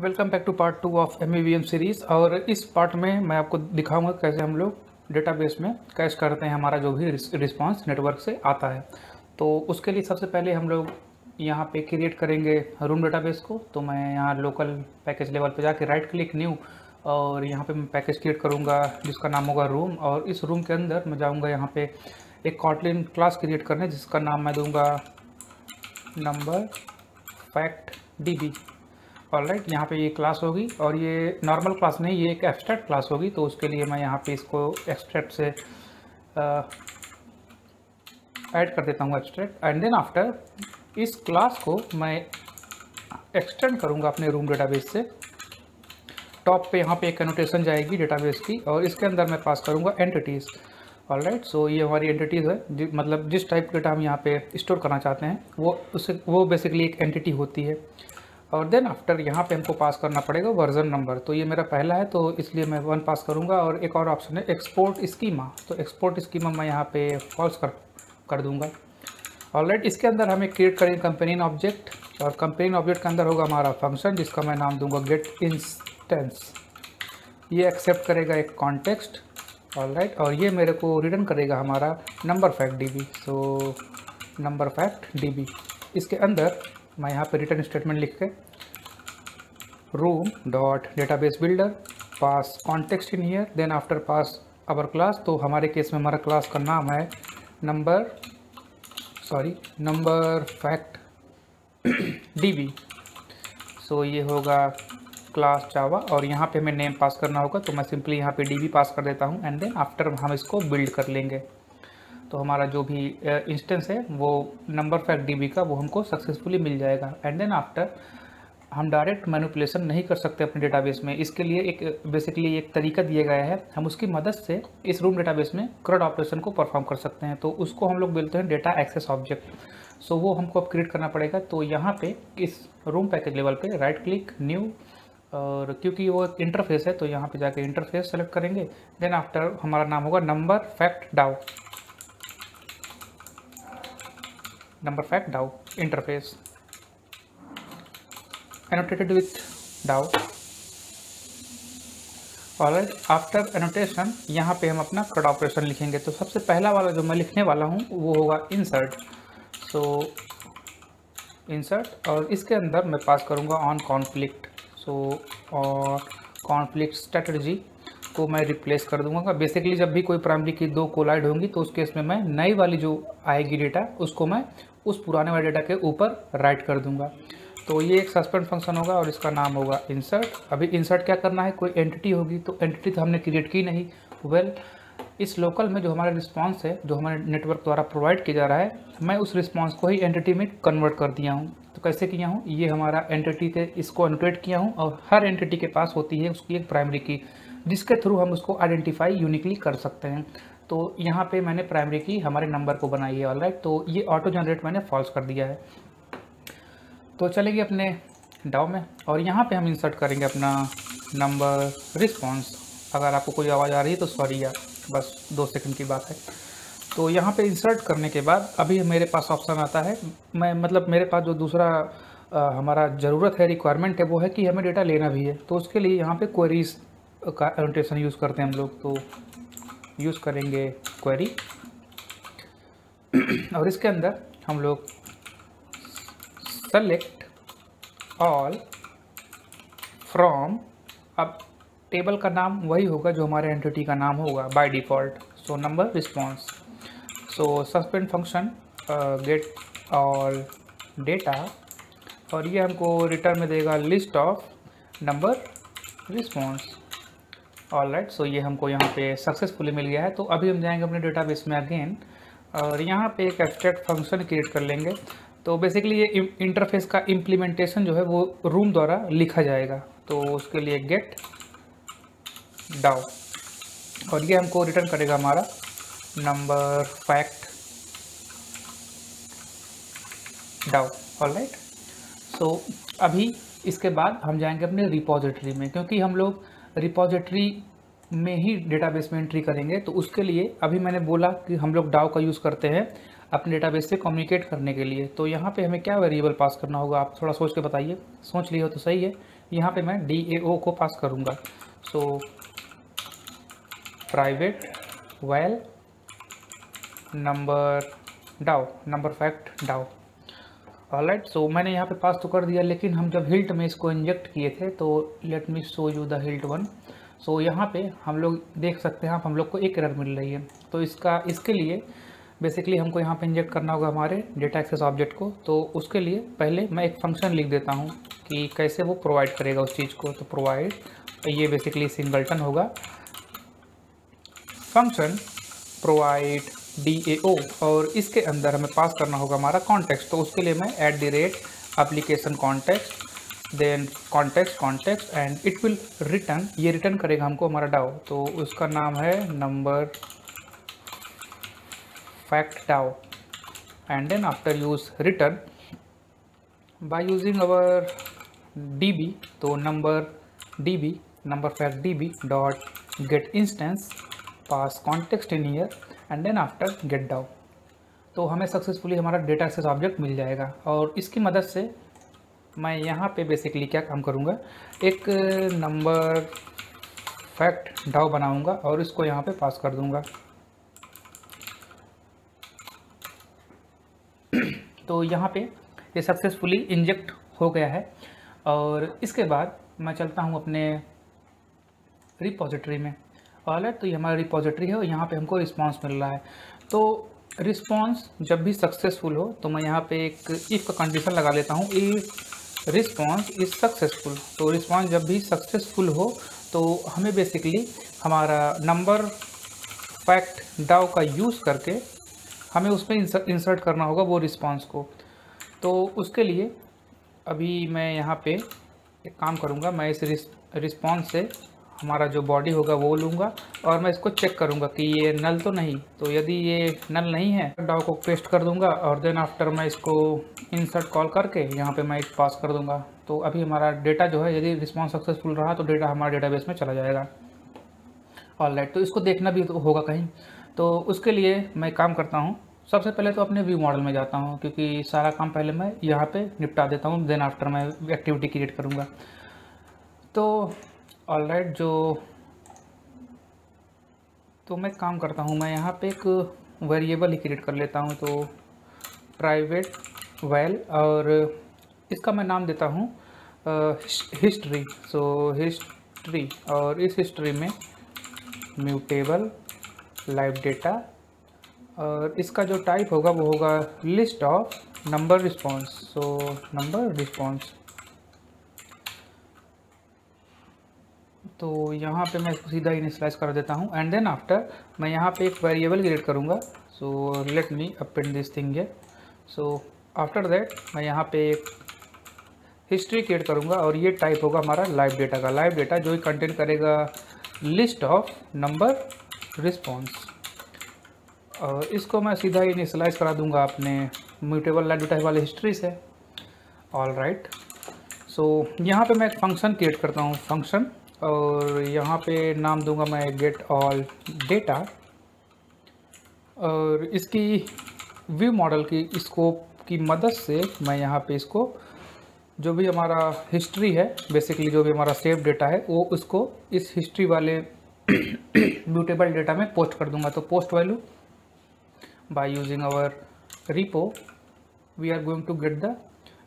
Welcome back to part 2 of MVVM series. और इस part में मैं आपको दिखाऊंगा कैसे हम लोग डेटाबेस में कैश करते हैं हमारा जो भी रिस्पांस नेटवर्क से आता है। तो उसके लिए सबसे पहले हम लोग यहाँ पे क्रिएट करेंगे रूम डेटाबेस को। तो मैं यहाँ लोकल पैकेज लेवल पे जाके राइट क्लिक न्यू और यहाँ पे मैं पैकेज क्रिएट करूँगा जिसका नाम होगा रूम। और इस रूम के अंदर मैं जाऊँगा यहाँ पे एक कॉटलिन क्लास क्रिएट करने जिसका नाम मैं दूँगा NumberFactDB। ऑलराइट, यहाँ पे ये क्लास होगी और ये नॉर्मल क्लास नहीं, ये एक एब्स्ट्रैक्ट क्लास होगी। तो उसके लिए मैं यहाँ पे इसको एब्स्ट्रैक्ट से ऐड कर देता हूँ एब्स्ट्रैक्ट। एंड देन आफ्टर इस क्लास को मैं एक्सटेंड करूँगा अपने रूम डेटाबेस से। टॉप पे यहाँ पे एक एनोटेशन जाएगी डेटाबेस की और इसके अंदर मैं पास करूँगा एंटिटीज़। ऑलराइट, सो ये हमारी एंटिटीज़ है, मतलब जिस टाइप के डेटा हम यहाँ पे स्टोर करना चाहते हैं वो बेसिकली एक एंटिटी होती है। और देन आफ्टर यहाँ पे हमको पास करना पड़ेगा वर्जन नंबर। तो ये मेरा पहला है तो इसलिए मैं 1 पास करूँगा। और एक और ऑप्शन है एक्सपोर्ट स्कीमा, तो एक्सपोर्ट स्कीमा मैं यहाँ पे फॉल्स कर दूँगा। ऑलराइट, इसके अंदर हमें क्रिएट करेंगे कंपेनियन ऑब्जेक्ट और कंपेनियन ऑब्जेक्ट के अंदर होगा हमारा फंक्शन जिसका मैं नाम दूँगा गेट इंस्टेंस। ये एक्सेप्ट करेगा एक कॉन्टेक्स्ट। ऑलराइट, और ये मेरे को रिटर्न करेगा हमारा NumberFactDB। सो NumberFactDB इसके अंदर मैं यहाँ पे रिटर्न स्टेटमेंट लिख के room dot database builder pass context in here, then after pass our class. तो हमारे केस में हमारा क्लास का नाम है NumberFactDB। सो ये होगा क्लास जावा और यहाँ पे हमें नेम पास करना होगा। तो मैं सिंपली यहाँ पे DB पास कर देता हूँ एंड देन आफ्टर हम इसको बिल्ड कर लेंगे। तो हमारा जो भी इंस्टेंस है वो NumberFactDB का वो हमको सक्सेसफुली मिल जाएगा। एंड देन आफ्टर हम डायरेक्ट मैनिपुलेशन नहीं कर सकते अपने डेटाबेस में। इसके लिए एक बेसिकली एक तरीका दिया गया है, हम उसकी मदद से इस रूम डेटाबेस में CRUD ऑपरेशन को परफॉर्म कर सकते हैं। तो उसको हम लोग बोलते हैं डेटा एक्सेस ऑब्जेक्ट। सो वो हमको अब क्रिएट करना पड़ेगा। तो यहाँ पे इस रूम पैकेज लेवल पे राइट क्लिक न्यू, और क्योंकि वो इंटरफेस है तो यहाँ पर जाकर इंटरफेस सेलेक्ट करेंगे। देन आफ्टर हमारा नाम होगा NumberFactDAO interface annotated with DAO। और आफ्टर एनोटेशन यहाँ पे हम अपना CRUD ऑपरेशन लिखेंगे। तो सबसे पहला वाला जो मैं लिखने वाला हूँ वो होगा इंसर्ट। सो इंसर्ट, और इसके अंदर मैं पास करूँगा ऑन कॉन्फ्लिक्ट। सो और कॉन्फ्लिक्ट स्ट्रेटजी को मैं रिप्लेस कर दूंगा। बेसिकली जब भी कोई प्राइमरी की दो कोलाइड होंगी तो उस केस में मैं नई वाली जो आएगी डेटा उसको मैं उस पुराने वाले डेटा के ऊपर राइट कर दूंगा। तो ये एक सस्पेंड फंक्शन होगा और इसका नाम होगा इंसर्ट। अभी इंसर्ट क्या करना है, कोई एंटिटी होगी तो एंटिटी तो हमने क्रिएट की नहीं। इस लोकल में जो हमारा रिस्पॉन्स है जो हमारे नेटवर्क द्वारा प्रोवाइड किया जा रहा है, मैं उस रिस्पॉन्स को ही एंटिटी में कन्वर्ट कर दिया हूँ। तो कैसे किया हूँ, ये हमारा एंटिटी के इसको एनोटेट किया हूँ और हर एंटिटी के पास होती है उसकी एक प्राइमरी की जिसके थ्रू हम उसको आइडेंटिफाई यूनिकली कर सकते हैं। तो यहाँ पे मैंने प्राइमरी की हमारे नंबर को बनाई है। ऑलराइट, तो ये ऑटो जनरेट मैंने फॉल्स कर दिया है। तो चलेगी अपने DAO में और यहाँ पे हम इंसर्ट करेंगे अपना NumberResponse। अगर आपको कोई आवाज़ आ रही है तो सॉरी यार, बस 2 सेकंड की बात है। तो यहाँ पे इंसर्ट करने के बाद अभी मेरे पास ऑप्शन आता है, मैं मतलब मेरे पास जो दूसरा हमारा ज़रूरत है रिक्वायरमेंट है वो है कि हमें डेटा लेना भी है। तो उसके लिए यहाँ पे क्वेरीज़ का एनोटेशन यूज़ करते हैं हम लोग। तो यूज़ करेंगे क्वेरी और इसके अंदर हम लोग सेलेक्ट ऑल फ्रॉम, अब टेबल का नाम वही होगा जो हमारे एंटिटी का नाम होगा by default. So NumberResponse, so suspend function get all data और ये हमको रिटर्न में देगा list of NumberResponse। Alright, so ये हमको यहाँ पे सक्सेसफुली मिल गया है। तो अभी हम जाएंगे अपने डेटाबेस में अगेन और यहाँ पे एक एब्स्ट्रैक्ट फंक्शन क्रिएट कर लेंगे। तो बेसिकली ये इंटरफेस का इम्प्लीमेंटेशन जो है वो रूम द्वारा लिखा जाएगा। तो उसके लिए गेट DAO और ये हमको रिटर्न करेगा हमारा NumberFactDAO। ऑलराइट, सो अभी इसके बाद हम जाएंगे अपने रिपोजिटरी में, क्योंकि हम लोग रिपोजिटरी में ही डेटाबेस में एंट्री करेंगे। तो उसके लिए अभी मैंने बोला कि हम लोग DAO का यूज़ करते हैं अपने डेटाबेस से कम्युनिकेट करने के लिए। तो यहाँ पे हमें क्या वेरिएबल पास करना होगा, आप थोड़ा सोच के बताइए, सोच लिए हो तो सही है। यहाँ पे मैं DAO को पास करूँगा। So private val number fact DAO. Alright, so मैंने यहाँ पे पास तो कर दिया, लेकिन हम जब हिल्ट में इसको इंजेक्ट किए थे तो let me show you the Hilt one. So यहाँ पे हम लोग देख सकते हैं, हम लोग को एक एरर मिल रही है। तो इसके लिए बेसिकली हमको यहाँ पे इंजेक्ट करना होगा हमारे डेटा एक्सेस ऑब्जेक्ट को। तो उसके लिए पहले मैं एक फंक्शन लिख देता हूँ कि कैसे वो प्रोवाइड करेगा उस चीज़ को। तो प्रोवाइड ये बेसिकली सिंगलटन होगा, फंक्शन प्रोवाइड DAO, और इसके अंदर हमें पास करना होगा हमारा कॉन्टेक्स्ट। तो उसके लिए मैं @application_context then context and it will return, ये रिटर्न करेगा हमको हमारा डाओ। तो उसका नाम है NumberFactDAO and then after use return by using our DB। तो NumberFactDB dot get instance pass context in here and then after get DAO. तो हमें सक्सेसफुली हमारा डेटा एक्सेस ऑब्जेक्ट मिल जाएगा। और इसकी मदद से मैं यहाँ पे बेसिकली क्या काम करूँगा, एक NumberFactDAO बनाऊँगा और इसको यहाँ पे पास कर दूँगा। तो यहाँ पे ये सक्सेसफुली इंजेक्ट हो गया है। और इसके बाद मैं चलता हूँ अपने रिपोजिटरी में। तो ये हमारा रिपोजिटरी है और यहाँ पे हमको रिस्पांस मिल रहा है। तो रिस्पांस जब भी सक्सेसफुल हो तो मैं यहाँ पे एक इफ का कंडीशन लगा लेता हूँ, इफ रिस्पांस इज सक्सेसफुल। तो रिस्पांस जब भी सक्सेसफुल हो तो हमें बेसिकली हमारा NumberFactDAO का यूज़ करके हमें उसमें इंसर्ट करना होगा वो रिस्पांस को। तो उसके लिए अभी मैं यहाँ पे एक काम करूँगा, मैं इस रिस्पांस से हमारा जो बॉडी होगा वो लूँगा और मैं इसको चेक करूँगा कि ये नल तो नहीं। तो यदि ये नल नहीं है डाओ को पेस्ट कर दूँगा और देन आफ्टर मैं इसको इंसर्ट कॉल करके यहाँ पे मैं पास कर दूँगा। तो अभी हमारा डेटा जो है, यदि रिस्पांस सक्सेसफुल रहा तो डेटा हमारे डेटाबेस में चला जाएगा। ऑलराइट, तो इसको देखना भी होगा कहीं। तो उसके लिए मैं काम करता हूँ, सबसे पहले तो अपने व्यू मॉडल में जाता हूँ, क्योंकि सारा काम पहले मैं यहाँ पर निपटा देता हूँ, देन आफ्टर मैं एक्टिविटी क्रिएट करूँगा। तो ऑलराइट, तो मैं काम करता हूँ, मैं यहाँ पे एक वेरिएबल ही क्रिएट कर लेता हूँ। तो प्राइवेट वैल और इसका मैं नाम देता हूँ हिस्ट्री। सो हिस्ट्री, और इस हिस्ट्री में म्यूटेबल LiveData, और इसका जो टाइप होगा वो होगा list of NumberResponse। So NumberResponse, तो यहाँ पे मैं इसको सीधा इनिशियलाइज कर देता हूँ एंड देन आफ्टर मैं यहाँ पे एक वेरिएबल क्रिएट करूँगा। So let me append this thing here. So after that मैं यहाँ पे एक हिस्ट्री क्रिएट करूँगा और ये टाइप होगा हमारा LiveData का। LiveData जो कंटेंट करेगा लिस्ट ऑफ NumberResponse, और इसको मैं सीधा इनिशियलाइज करा दूँगा अपने म्यूटेबल LiveData वाले हिस्ट्री से। ऑलराइट, सो यहाँ पे मैं एक फंक्शन क्रिएट करता हूँ, फंक्शन, और यहाँ पे नाम दूंगा मैं गेट ऑल डेटा। और इसकी व्यू मॉडल की स्कोप की मदद से मैं यहाँ पे इसको जो भी हमारा हिस्ट्री है, बेसिकली जो भी हमारा सेव डेटा है, वो उसको इस हिस्ट्री वाले म्यूटेबल डेटा में पोस्ट कर दूंगा। तो post value by using our repo we are going to get the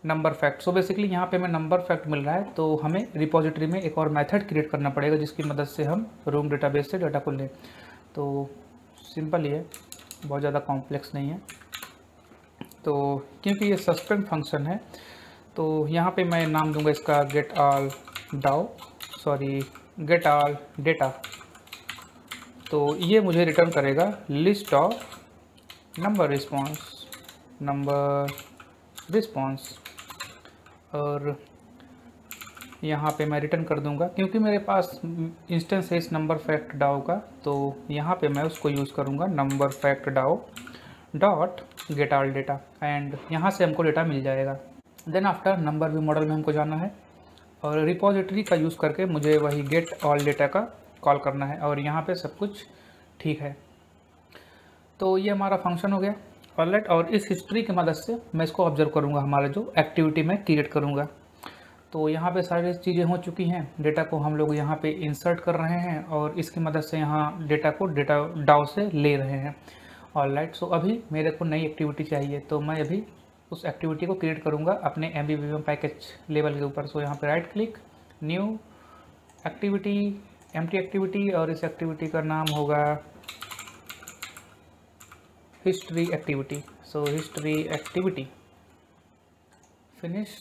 NumberFact। So basically यहाँ पे हमें NumberFact मिल रहा है, तो हमें रिपोजिटरी में एक और मेथड क्रिएट करना पड़ेगा जिसकी मदद से हम रूम डेटाबेस से डाटा को लें। तो सिंपल ही है, बहुत ज़्यादा कॉम्प्लेक्स नहीं है। तो क्योंकि ये सस्पेंड फंक्शन है तो यहाँ पे मैं नाम दूंगा इसका गेट ऑल डेटा। तो ये मुझे रिटर्न करेगा लिस्ट ऑफ NumberResponse, और यहाँ पे मैं रिटर्न कर दूंगा क्योंकि मेरे पास इंस्टेंस है इस NumberFactDAO का। तो यहाँ पे मैं उसको यूज़ करूँगा NumberFactDAO dot get all data, and यहाँ से हमको डेटा मिल जाएगा। Then after number view model में हमको जाना है और रिपोजिटरी का यूज़ करके मुझे वही गेट ऑल डेटा का कॉल करना है, और यहाँ पे सब कुछ ठीक है। तो ये हमारा फंक्शन हो गया। ऑलराइट, और इस हिस्ट्री की मदद से मैं इसको ऑब्जर्व करूँगा, हमारा जो एक्टिविटी में क्रिएट करूँगा। तो यहाँ पे सारी चीज़ें हो चुकी हैं, डेटा को हम लोग यहाँ पे इंसर्ट कर रहे हैं और इसकी मदद से यहाँ डेटा को डेटा डाओ से ले रहे हैं। ऑलराइट, सो अभी मेरे को नई एक्टिविटी चाहिए, तो मैं अभी उस एक्टिविटी को क्रिएट करूँगा अपने MVVM पैकेज लेवल के ऊपर। सो यहाँ पे right click, new activity, empty activity, और इस एक्टिविटी का नाम होगा history activity. So history activity finish,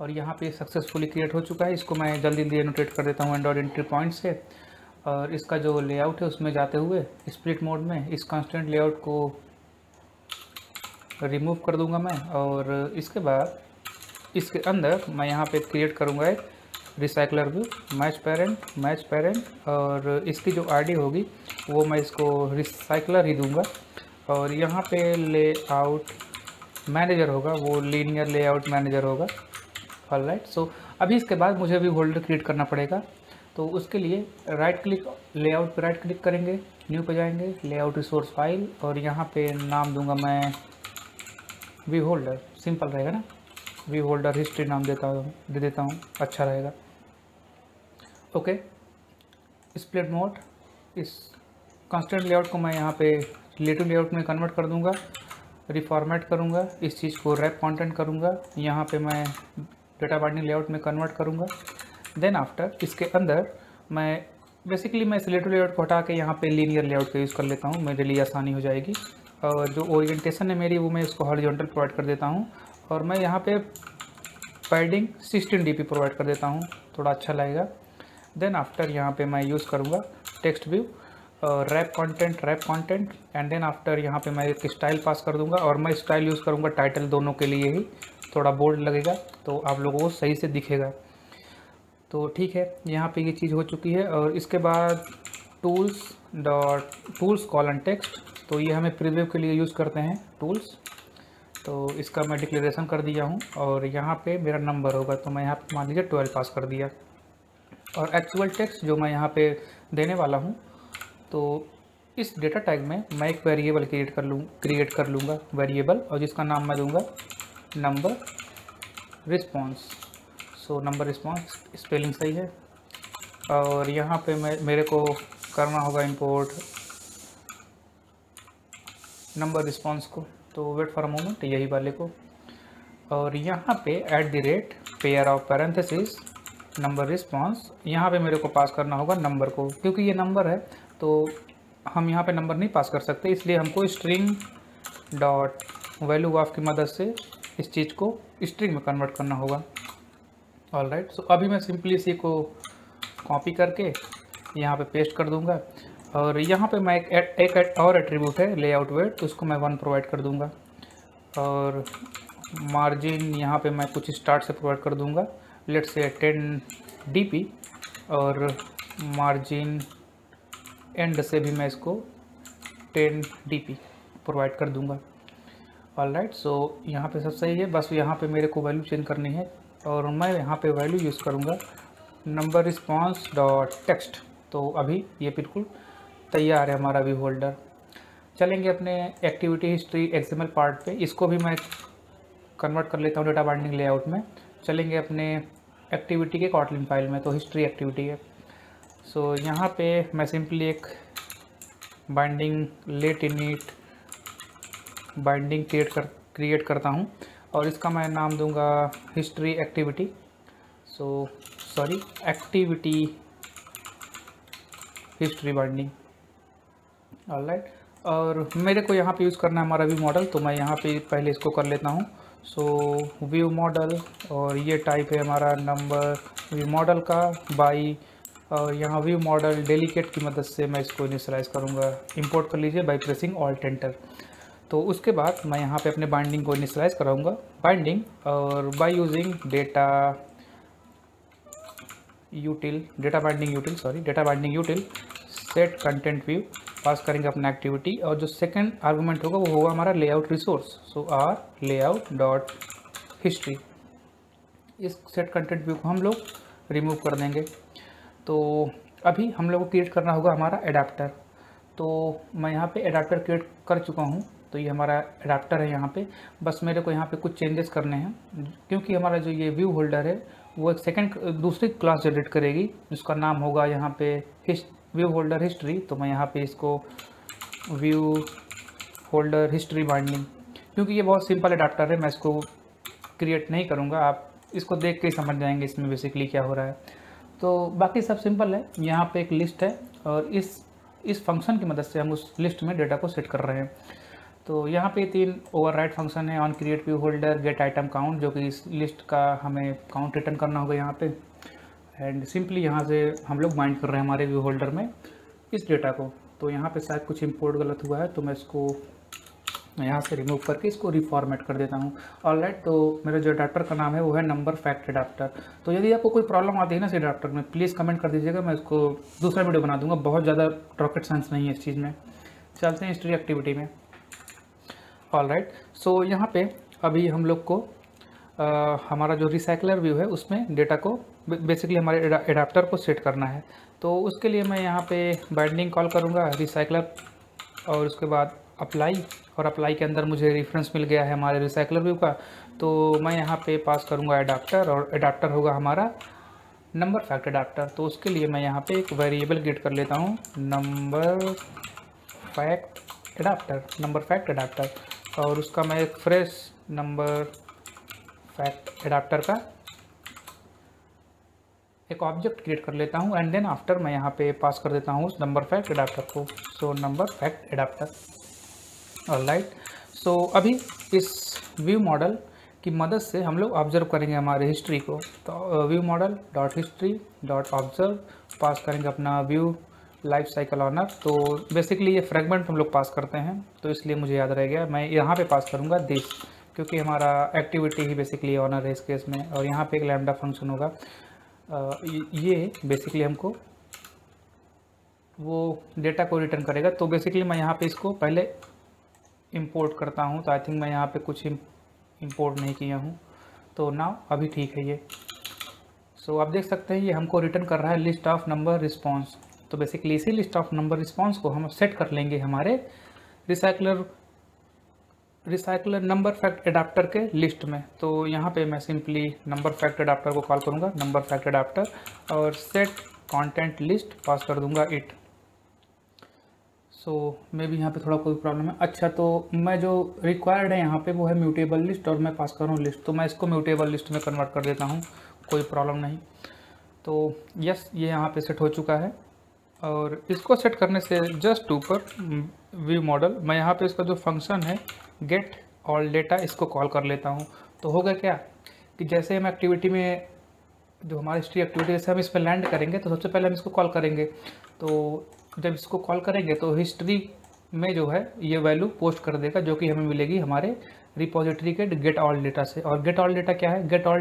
और यहाँ पे सक्सेसफुली क्रिएट हो चुका है। इसको मैं जल्दी एनोटेट कर देता हूँ एंड एंट्री पॉइंट से, और इसका जो लेआउट है उसमें जाते हुए स्प्लिट मोड में इस कांस्टेंट लेआउट को रिमूव कर दूंगा मैं, और इसके बाद इसके अंदर मैं यहाँ पे क्रिएट करूँगा एक रिसाइकलर व्यू, मैच पेरेंट, और इसकी जो आईडी होगी वो मैं इसको रिसाइकलर ही दूँगा। और यहाँ पे लेआउट मैनेजर होगा, वो लीनियर लेआउट मैनेजर होगा। ऑलराइट, सो अभी इसके बाद मुझे भी होल्डर क्रिएट करना पड़ेगा, तो उसके लिए राइट क्लिक, लेआउट पर राइट क्लिक करेंगे, न्यू पे जाएंगे, लेआउट रिसोर्स फाइल, और यहाँ पे नाम दूंगा मैं व्यू होल्डर, सिंपल रहेगा ना, व्यू होल्डर हिस्ट्री नाम दे देता हूँ, अच्छा रहेगा। ओके, स्प्लिट मोड, इस कांस्टेंट लेआउट को मैं यहाँ पे रिलेटिव लेआउट में कन्वर्ट कर दूँगा, रिफॉर्मेट करूँगा, इस चीज़ को रैप कॉन्टेंट करूँगा, यहाँ पर मैं डेटा बाइंडिंग लेआउट में कन्वर्ट करूँगा। देन आफ्टर इसके अंदर मैं बेसिकली मैं रिलेटिव लेआउट को हटा के यहाँ पे लीनियर लेआउट का यूज़ कर लेता हूँ, मेरे लिए आसानी हो जाएगी। और जो ओरिएंटेशन है मेरी वो मैं इसको हॉरिजॉन्टल प्रोवाइड कर देता हूँ, और मैं यहाँ पे पैडिंग 16dp प्रोवाइड कर देता हूँ, थोड़ा अच्छा लगेगा। देन आफ्टर यहाँ पर मैं यूज़ करूँगा text view, wrap content, and then after यहाँ पर मैं एक स्टाइल पास कर दूँगा, और मैं स्टाइल यूज़ करूँगा टाइटल दोनों के लिए ही, थोड़ा बोल्ड लगेगा तो आप लोगों को सही से दिखेगा। तो ठीक है, यहाँ पे ये चीज़ हो चुकी है। और इसके बाद टूल्स कॉलन टेक्स्ट, तो ये हमें प्रीव्यू के लिए यूज़ करते हैं टूल्स, तो इसका मैं डिक्लेरेशन कर दिया हूँ, और यहाँ पे मेरा नंबर होगा, तो मैं यहाँ पे मान लीजिए 12 पास कर दिया। और एक्चुअल टेक्स्ट जो मैं यहाँ पे देने वाला हूँ, तो इस डेटा टैग में मैं एक वेरिएबल क्रिएट कर लूँगा वेरिएबल, और जिसका नाम मैं दूँगा number response. So number response, spelling सही है। और यहाँ पे मेरे को करना होगा इंपोर्ट नंबर रिस्पॉन्स को, तो वेट फॉर अ मोमेंट, यही वाले को। और यहाँ पे @ pair of parenthesis number response, यहाँ पे मेरे को पास करना होगा नंबर को, क्योंकि ये नंबर है तो हम यहाँ पे नंबर नहीं पास कर सकते, इसलिए हमको स्ट्रिंग डॉट वैल्यू ऑफ की मदद से इस चीज़ को स्ट्रिंग में कन्वर्ट करना होगा। ऑलराइट, सो अभी मैं सिंपली इसी को कॉपी करके यहाँ पे पेस्ट कर दूंगा, और यहाँ पे मैं एक और एट्रीब्यूट है लेआउट वेट, तो उसको मैं 1 प्रोवाइड कर दूंगा, और मार्जिन यहाँ पे मैं कुछ स्टार्ट से प्रोवाइड कर दूंगा, लेट से 10dp, और मार्जिन एंड से भी मैं इसको 10dp प्रोवाइड कर दूंगा। ऑलराइट, सो यहाँ पे सब सही है, बस यहाँ पे मेरे को वैल्यू चेंज करनी है, और मैं यहाँ पे वैल्यू यूज़ करूँगा नंबर रिस्पॉन्स डॉट टेक्स्ट। तो अभी ये बिल्कुल तैयार है हमारा व्यू होल्डर। चलेंगे अपने एक्टिविटी हिस्ट्री XML पार्ट पे, इसको भी मैं कन्वर्ट कर लेता हूँ डेटा बाइंडिंग लेआउट में। चलेंगे अपने एक्टिविटी के Kotlin फाइल में, तो हिस्ट्री एक्टिविटी है। सो यहाँ पर मैं सिंपली एक binding lateinit binding create करता हूँ, और इसका मैं नाम दूंगा history activity. So sorry, activity history binding. Alright, और मेरे को यहाँ पे यूज़ करना है हमारा व्यू मॉडल, तो मैं यहाँ पे पहले इसको कर लेता हूँ। सो व्यू मॉडल, और ये टाइप है हमारा नंबर व्यू मॉडल का बाई, और यहाँ व्यू मॉडल डेलीकेट की मदद से मैं इसको इनिशियलाइज़ करूँगा। इंपोर्ट कर लीजिए बाई प्रेसिंग ऑल्ट एंटर। तो उसके बाद मैं यहाँ पे अपने बाइंडिंग को इनिशियलाइज़ कराऊंगा बाइंडिंग, और by using data binding util set content view pass करेंगे अपना एक्टिविटी, और जो सेकंड आर्गुमेंट होगा वो होगा हमारा layout resource. So R layout dot history, इस सेट कंटेंट व्यू को हम लोग रिमूव कर देंगे। तो अभी हम लोग को क्रिएट करना होगा हमारा एडाप्टर, तो मैं यहाँ पर एडाप्टर क्रिएट कर चुका हूँ, तो ये हमारा एडाप्टर है। यहाँ पे बस मेरे को यहाँ पे कुछ चेंजेस करने हैं, क्योंकि हमारा जो ये व्यू होल्डर है वो एक सेकंड दूसरी क्लास जनरेट करेगी जिसका नाम होगा यहाँ पे व्यू होल्डर हिस्ट्री। तो मैं यहाँ पे इसको व्यू होल्डर हिस्ट्री बाइंडिंग, क्योंकि ये बहुत सिंपल एडाप्टर है मैं इसको क्रिएट नहीं करूँगा, आप इसको देख के समझ जाएंगे इसमें बेसिकली क्या हो रहा है। तो बाकी सब सिंपल है। यहाँ पे एक लिस्ट है और इस फंक्शन की मदद से हम उस लिस्ट में डेटा को सेट कर रहे हैं। तो यहाँ पे तीन ओवरराइड फंक्शन है, on create view holder, get item count, जो कि इस लिस्ट का हमें काउंट रिटर्न करना होगा यहाँ पे, एंड सिंपली यहाँ से हम लोग बाइंड कर रहे हैं हमारे व्यू होल्डर में इस डेटा को। तो यहाँ पे शायद कुछ इंपोर्ट गलत हुआ है तो मैं इसको यहाँ से रिमूव करके इसको रिफॉर्मेट कर देता हूँ। ऑलराइट, तो मेरा जो एडाप्टर का नाम है वो है नंबर फैक्ट एडाप्टर। तो यदि आपको कोई प्रॉब्लम आती है ना इस एडाप्टर में, प्लीज़ कमेंट कर दीजिएगा, मैं इसको दूसरा वीडियो बना दूँगा। बहुत ज़्यादा रॉकेट साइंस नहीं है इस चीज़ में। चलते हैं हिस्ट्री एक्टिविटी में। ऑलराइट, सो यहाँ पे अभी हम लोग को हमारा जो रिसाइकलर व्यू है उसमें डेटा को बेसिकली हमारे एडाप्टर को सेट करना है। तो उसके लिए मैं यहाँ पे बाइंडिंग कॉल करूँगा रिसाइकलर और उसके बाद अप्लाई, और अप्लाई के अंदर मुझे रेफरेंस मिल गया है हमारे रिसाइकलर व्यू का। तो मैं यहाँ पे पास करूँगा एडाप्टर और एडाप्टर होगा हमारा नंबर फैक्ट एडाप्टर। तो उसके लिए मैं यहाँ पर एक वेरिएबल गेट कर लेता हूँ नंबर फैक्ट एडाप्टर और उसका मैं एक फ्रेश नंबर फैक्ट एडाप्टर का एक ऑब्जेक्ट क्रिएट कर लेता हूं, एंड देन आफ्टर मैं यहां पे पास कर देता हूं उस नंबर फैक्ट एडाप्टर को। So number fact adapter. Alright, so अभी इस व्यू मॉडल की मदद से हम लोग ऑब्जर्व करेंगे हमारे हिस्ट्री को। तो view model dot history dot observe, pass करेंगे अपना व्यू लाइफ साइकिल ऑनर। तो बेसिकली ये फ्रेगमेंट हम लोग पास करते हैं तो इसलिए मुझे याद रह गया, मैं यहाँ पे पास करूँगा दिस, क्योंकि हमारा एक्टिविटी ही बेसिकली ऑनर है इस केस में। और यहाँ पे एक लैम्डा फंक्शन होगा, ये बेसिकली हमको वो डेटा को रिटर्न करेगा। तो बेसिकली मैं यहाँ पे इसको पहले इम्पोर्ट करता हूँ। तो आई थिंक मैं यहाँ पर कुछ इम्पोर्ट नहीं किया हूँ, तो नाउ अभी ठीक है ये। सो आप देख सकते हैं ये हमको रिटर्न कर रहा है लिस्ट ऑफ नंबर रिस्पॉन्स। तो बेसिकली इसी लिस्ट ऑफ नंबर रिस्पॉन्स को हम सेट कर लेंगे हमारे रिसाइकलर नंबर फैक्ट एडाप्टर के लिस्ट में। तो यहाँ पे मैं सिंपली नंबर फैक्ट एडाप्टर को कॉल करूँगा नंबर फैक्ट एडाप्टर और सेट कंटेंट लिस्ट पास कर दूँगा इट। सो मे बी यहाँ पे थोड़ा कोई प्रॉब्लम है। अच्छा, तो मैं जो रिक्वायर्ड है यहाँ पे वो है म्यूटेबल लिस्ट और मैं पास कर रहा हूँ लिस्ट, तो मैं इसको म्यूटेबल लिस्ट में कन्वर्ट कर देता हूँ, कोई प्रॉब्लम नहीं। तो यस, ये यहाँ पे सेट हो चुका है। और इसको सेट करने से जस्ट ऊपर व्यू मॉडल मैं यहाँ पे इसका जो फंक्शन है गेट ऑल डेटा इसको कॉल कर लेता हूँ। तो होगा क्या कि जैसे हम एक्टिविटी में जो हमारी हिस्ट्री एक्टिविटी जैसे हम इसमें लैंड करेंगे तो सबसे पहले हम इसको कॉल करेंगे। तो जब इसको कॉल करेंगे तो हिस्ट्री में जो है ये वैल्यू पोस्ट कर देगा जो कि हमें मिलेगी हमारे रिपोजिटरी के गेट ऑल डेटा से। और गेट ऑल डेटा क्या है, गेट ऑल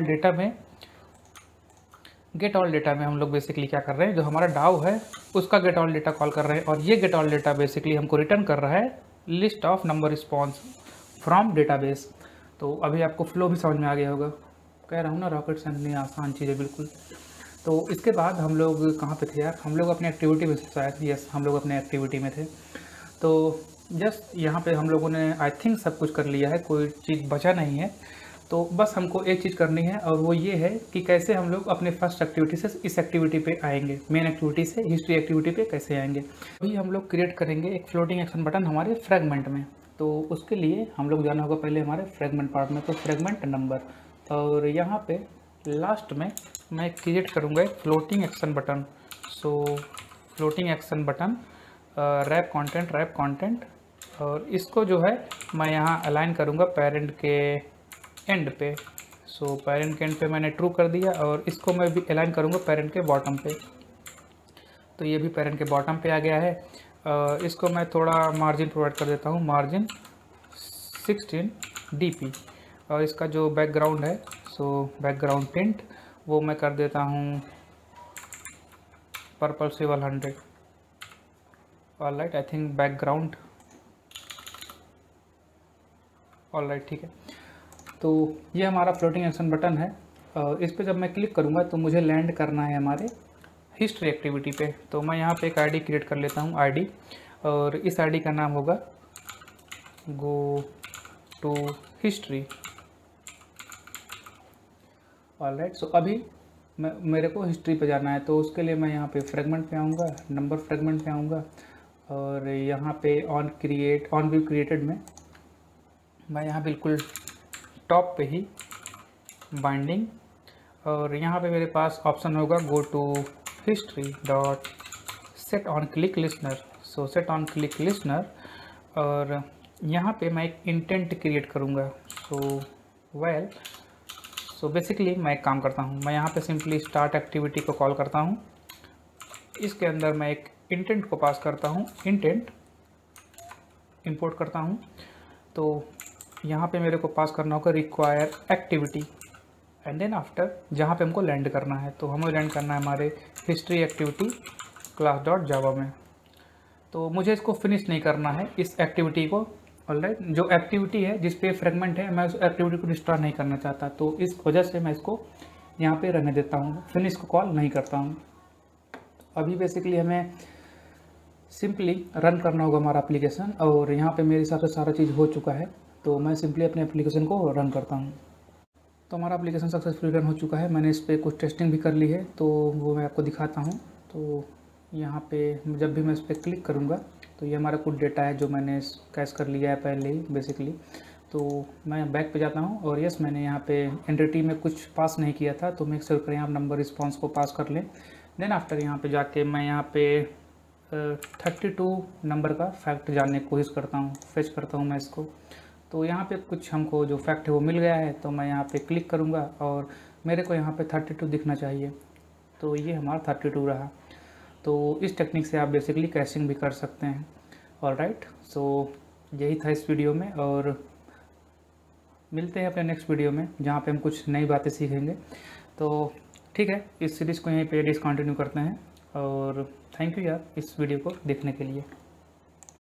डेटा में हम लोग बेसिकली क्या कर रहे हैं, जो हमारा डाओ है उसका गेट ऑल डेटा कॉल कर रहे हैं। और ये गेट ऑल डेटा बेसिकली हमको रिटर्न कर रहा है list of number response from database. तो अभी आपको फ्लो भी समझ में आ गया होगा, कह रहा हूँ ना रॉकेट साइंस नहीं, आसान चीज़ है बिल्कुल। तो इसके बाद हम लोग कहाँ पे थे यार, हम लोग अपने एक्टिविटी में, शायद यस हम लोग अपने एक्टिविटी में थे। तो जस्ट यहाँ पर हम लोगों ने आई थिंक सब कुछ कर लिया है, कोई चीज़ बचा नहीं है। तो बस हमको एक चीज़ करनी है और वो ये है कि कैसे हम लोग अपने फर्स्ट एक्टिविटी से इस एक्टिविटी पे आएंगे, मेन एक्टिविटी से हिस्ट्री एक्टिविटी पे कैसे आएंगे। अभी हम लोग क्रिएट करेंगे एक फ्लोटिंग एक्शन बटन हमारे फ्रेगमेंट में। तो उसके लिए हम लोग जाना होगा पहले हमारे फ्रेगमेंट पार्ट में, तो फ्रेगमेंट नंबर, और यहाँ पर लास्ट में मैं क्रिएट करूँगा एक floating action button. So floating action button wrap content, और इसको जो है मैं यहाँ अलाइन करूँगा पेरेंट के एंड पे। सो पेरेंट के एंड पे मैंने ट्रू कर दिया और इसको मैं भी अलाइन करूँगा पेरेंट के बॉटम पे। तो ये भी पेरेंट के बॉटम पे आ गया है। इसको मैं थोड़ा मार्जिन प्रोवाइड कर देता हूँ, मार्जिन 16dp, और इसका जो बैकग्राउंड है सो बैकग्राउंड टिंट वो मैं कर देता हूँ पर्पल सिवल 100। Alright, I think background alright ठीक है। तो ये हमारा फ्लोटिंग एक्शन बटन है। इस पर जब मैं क्लिक करूँगा तो मुझे लैंड करना है हमारे हिस्ट्री एक्टिविटी पे। तो मैं यहाँ पे एक आईडी क्रिएट कर लेता हूँ आईडी, और इस आईडी का नाम होगा go to history. Alright, so अभी मेरे को हिस्ट्री पे जाना है, तो उसके लिए मैं यहाँ पे फ्रेगमेंट पे आऊँगा, नंबर फ्रेगमेंट पे आऊँगा और यहाँ पे ऑन व्यू क्रिएटेड में मैं यहाँ बिल्कुल टॉप पे ही बाइंडिंग, और यहाँ पे मेरे पास ऑप्शन होगा go to history dot set on click listener. So set on click listener, और यहाँ पे मैं एक इंटेंट क्रिएट करूँगा. सो बेसिकली मैं एक काम करता हूँ, मैं यहाँ पे सिंपली स्टार्ट एक्टिविटी को कॉल करता हूँ. इसके अंदर मैं एक इंटेंट को पास करता हूँ, इंटेंट इंपोर्ट करता हूँ. तो यहाँ पे मेरे को पास करना होगा require activity, and then after जहाँ पे हमको लैंड करना है, तो हमें लैंड करना है हमारे हिस्ट्री एक्टिविटी क्लास डॉट जावा में. तो मुझे इसको फिनिश नहीं करना है, इस एक्टिविटी को. ऑलराइट, जो एक्टिविटी है जिस पे फ्रेगमेंट है, मैं उस एक्टिविटी को डिस्ट्रॉय नहीं करना चाहता, तो इस वजह से मैं इसको यहाँ पे रहने देता हूँ, फिनिश को कॉल नहीं करता हूँ. अभी बेसिकली हमें सिंपली रन करना होगा हमारा एप्लीकेशन, और यहाँ पे मेरे हिसाब से सारा चीज़ हो चुका है, तो मैं सिंपली अपने एप्लीकेशन को रन करता हूँ. तो हमारा एप्लीकेशन सक्सेसफुली रन हो चुका है. मैंने इस पर कुछ टेस्टिंग भी कर ली है, तो वो मैं आपको दिखाता हूँ. तो यहाँ पे जब भी मैं इस पर क्लिक करूँगा, तो ये हमारा कुछ डेटा है जो मैंने कैश कर लिया है पहले ही बेसिकली. तो मैं बैक पे जाता हूँ, और यस मैंने यहाँ पे एंटिटी में कुछ पास नहीं किया था, तो मेक श्योर करें आप नंबर रिस्पॉन्स को पास कर लें. देन आफ्टर यहाँ पे जाके मैं यहाँ पे 32 नंबर का फैक्ट जानने की कोशिश करता हूँ, फेच करता हूँ मैं इसको. तो यहाँ पर कुछ हमको जो फैक्ट है वो मिल गया है, तो मैं यहाँ पर क्लिक करूँगा और मेरे को यहाँ पर 32 दिखना चाहिए. तो ये हमारा 32 रहा. तो इस टेक्निक से आप बेसिकली कैशिंग भी कर सकते हैं. ऑलराइट, सो यही था इस वीडियो में, और मिलते हैं अपने नेक्स्ट वीडियो में जहाँ पे हम कुछ नई बातें सीखेंगे. तो ठीक है, इस सीरीज़ को यहीं पे डिसकंटिन्यू करते हैं, और थैंक यू यार इस वीडियो को देखने के लिए.